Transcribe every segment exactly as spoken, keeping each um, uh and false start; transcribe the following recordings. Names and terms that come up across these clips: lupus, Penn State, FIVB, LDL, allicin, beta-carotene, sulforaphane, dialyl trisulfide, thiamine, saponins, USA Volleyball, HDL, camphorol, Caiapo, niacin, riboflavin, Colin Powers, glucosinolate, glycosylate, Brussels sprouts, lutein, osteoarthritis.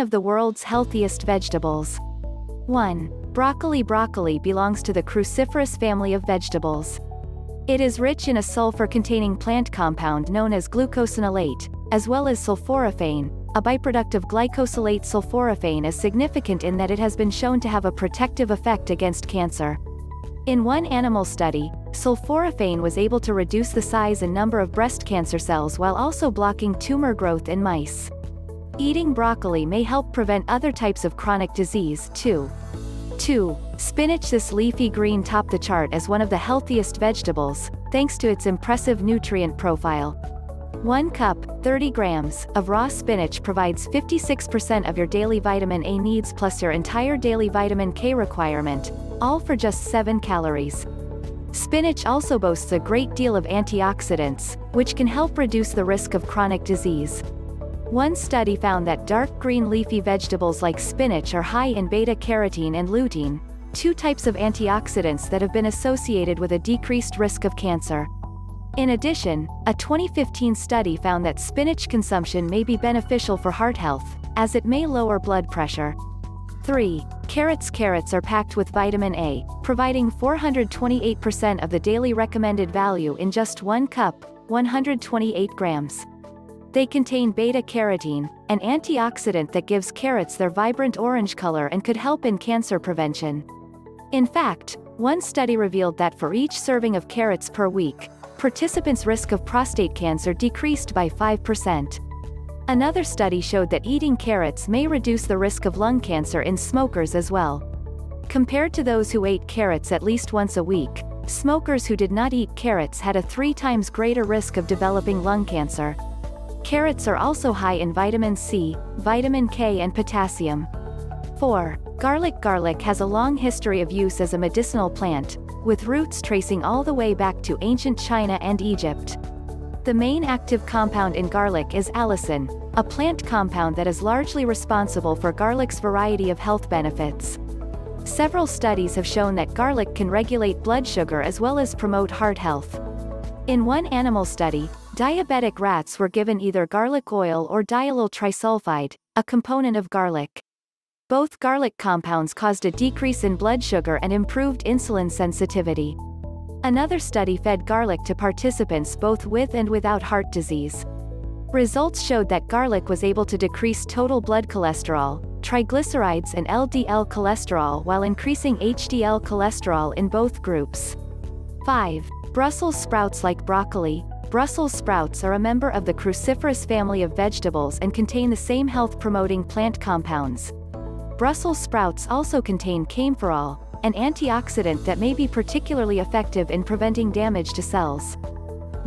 of the world's healthiest vegetables. one. Broccoli. Broccoli belongs to the cruciferous family of vegetables. It is rich in a sulfur-containing plant compound known as glucosinolate, as well as sulforaphane. A byproduct of glycosylate, sulforaphane is significant in that it has been shown to have a protective effect against cancer. In one animal study, sulforaphane was able to reduce the size and number of breast cancer cells while also blocking tumor growth in mice. Eating broccoli may help prevent other types of chronic disease too. two. Spinach. This leafy green topped the chart as one of the healthiest vegetables, thanks to its impressive nutrient profile. one cup, thirty grams, of raw spinach provides fifty-six percent of your daily vitamin A needs plus your entire daily vitamin K requirement, all for just seven calories. Spinach also boasts a great deal of antioxidants, which can help reduce the risk of chronic disease. One study found that dark green leafy vegetables like spinach are high in beta-carotene and lutein, two types of antioxidants that have been associated with a decreased risk of cancer. In addition, a twenty fifteen study found that spinach consumption may be beneficial for heart health, as it may lower blood pressure. three. Carrots. Carrots are packed with vitamin A, providing four hundred twenty-eight percent of the daily recommended value in just one cup, one hundred twenty-eight grams. They contain beta-carotene, an antioxidant that gives carrots their vibrant orange color and could help in cancer prevention. In fact, one study revealed that for each serving of carrots per week, participants' risk of prostate cancer decreased by five percent. Another study showed that eating carrots may reduce the risk of lung cancer in smokers as well. Compared to those who ate carrots at least once a week, smokers who did not eat carrots had a three times greater risk of developing lung cancer. Carrots are also high in vitamin C, vitamin K and potassium. four. Garlic. Garlic has a long history of use as a medicinal plant, with roots tracing all the way back to ancient China and Egypt. The main active compound in garlic is allicin, a plant compound that is largely responsible for garlic's variety of health benefits. Several studies have shown that garlic can regulate blood sugar as well as promote heart health. In one animal study, diabetic rats were given either garlic oil or dialyl trisulfide, a component of garlic. Both garlic compounds caused a decrease in blood sugar and improved insulin sensitivity. Another study fed garlic to participants both with and without heart disease. Results showed that garlic was able to decrease total blood cholesterol, triglycerides and L D L cholesterol while increasing H D L cholesterol in both groups. five. Brussels sprouts. Like broccoli, Brussels sprouts are a member of the cruciferous family of vegetables and contain the same health-promoting plant compounds. Brussels sprouts also contain camphorol, an antioxidant that may be particularly effective in preventing damage to cells.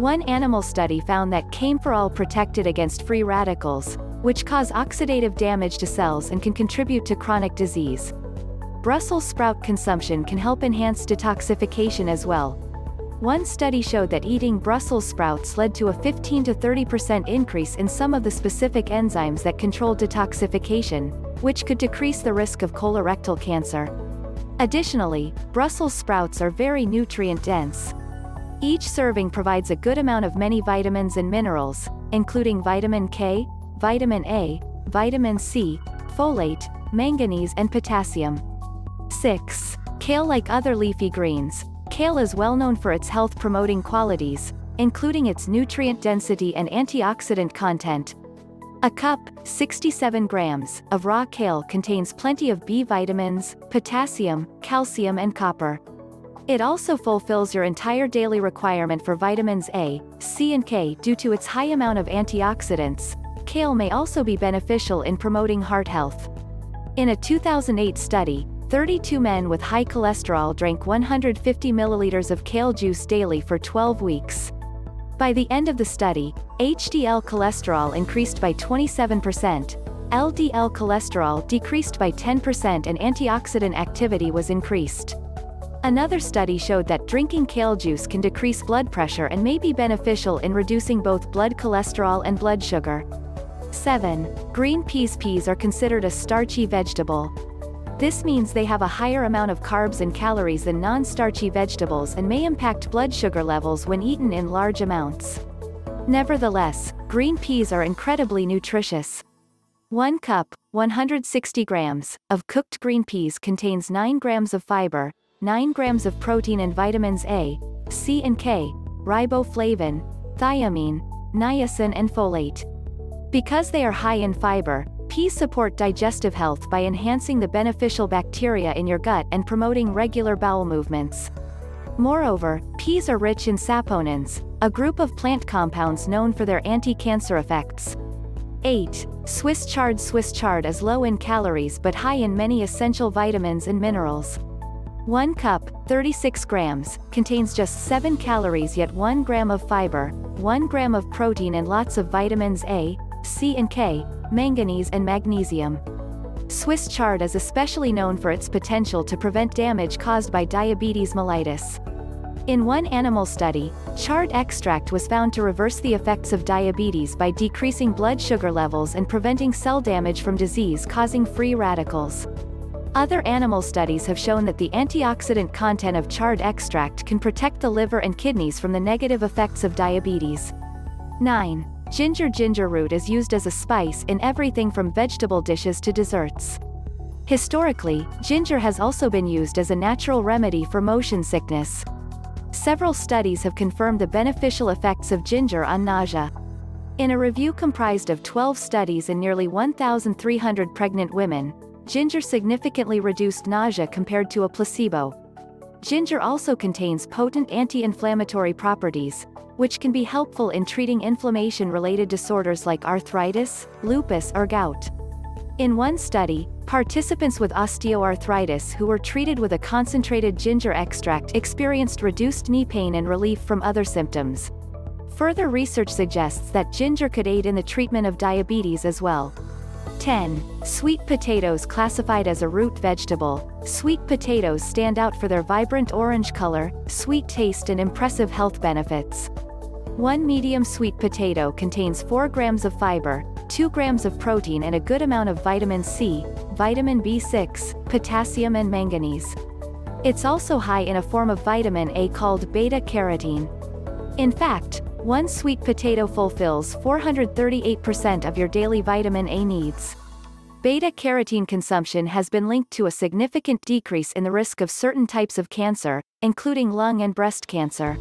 One animal study found that camphorol protected against free radicals, which cause oxidative damage to cells and can contribute to chronic disease. Brussels sprout consumption can help enhance detoxification as well. One study showed that eating Brussels sprouts led to a fifteen to thirty percent increase in some of the specific enzymes that control detoxification, which could decrease the risk of colorectal cancer. Additionally, Brussels sprouts are very nutrient-dense. Each serving provides a good amount of many vitamins and minerals, including vitamin K, vitamin A, vitamin C, folate, manganese and potassium. six. Kale. Like other leafy greens, kale is well known for its health-promoting qualities, including its nutrient density and antioxidant content. A cup, sixty-seven grams, of raw kale contains plenty of B vitamins, potassium, calcium and copper. It also fulfills your entire daily requirement for vitamins A, C and K due to its high amount of antioxidants. Kale may also be beneficial in promoting heart health. In a two thousand eight study, thirty-two men with high cholesterol drank one hundred fifty milliliters of kale juice daily for twelve weeks. By the end of the study, H D L cholesterol increased by twenty-seven percent, L D L cholesterol decreased by ten percent and antioxidant activity was increased. Another study showed that drinking kale juice can decrease blood pressure and may be beneficial in reducing both blood cholesterol and blood sugar. seven. Green peas. Peas are considered a starchy vegetable. This means they have a higher amount of carbs and calories than non-starchy vegetables and may impact blood sugar levels when eaten in large amounts. Nevertheless, green peas are incredibly nutritious. One cup, one hundred sixty grams, of cooked green peas contains nine grams of fiber, nine grams of protein and vitamins A, C and K, riboflavin, thiamine, niacin and folate. Because they are high in fiber, peas support digestive health by enhancing the beneficial bacteria in your gut and promoting regular bowel movements. Moreover, peas are rich in saponins, a group of plant compounds known for their anti-cancer effects. eight. Swiss chard. Swiss chard is low in calories but high in many essential vitamins and minerals. one cup, thirty-six grams, contains just seven calories yet one gram of fiber, one gram of protein and lots of vitamins A, C and K, manganese and magnesium. Swiss chard is especially known for its potential to prevent damage caused by diabetes mellitus. In one animal study, chard extract was found to reverse the effects of diabetes by decreasing blood sugar levels and preventing cell damage from disease-causing free radicals. Other animal studies have shown that the antioxidant content of chard extract can protect the liver and kidneys from the negative effects of diabetes. nine. Ginger. Ginger root is used as a spice in everything from vegetable dishes to desserts. Historically, ginger has also been used as a natural remedy for motion sickness. Several studies have confirmed the beneficial effects of ginger on nausea. In a review comprised of twelve studies and nearly one thousand three hundred pregnant women, ginger significantly reduced nausea compared to a placebo. Ginger also contains potent anti-inflammatory properties, which can be helpful in treating inflammation-related disorders like arthritis, lupus or gout. In one study, participants with osteoarthritis who were treated with a concentrated ginger extract experienced reduced knee pain and relief from other symptoms. Further research suggests that ginger could aid in the treatment of diabetes as well. ten. Sweet potatoes. Classified as a root vegetable, sweet potatoes stand out for their vibrant orange color, sweet taste and impressive health benefits. One medium sweet potato contains four grams of fiber, two grams of protein and a good amount of vitamin C, vitamin B six, potassium and manganese. It's also high in a form of vitamin A called beta-carotene. In fact, one sweet potato fulfills four hundred thirty-eight percent of your daily vitamin A needs. Beta-carotene consumption has been linked to a significant decrease in the risk of certain types of cancer, including lung and breast cancer.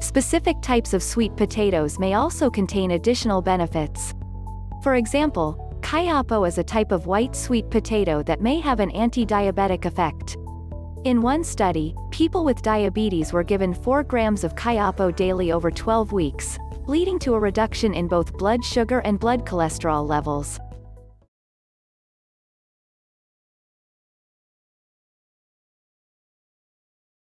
Specific types of sweet potatoes may also contain additional benefits. For example, Caiapo is a type of white sweet potato that may have an anti-diabetic effect. In one study, people with diabetes were given four grams of Caiapo daily over twelve weeks, leading to a reduction in both blood sugar and blood cholesterol levels.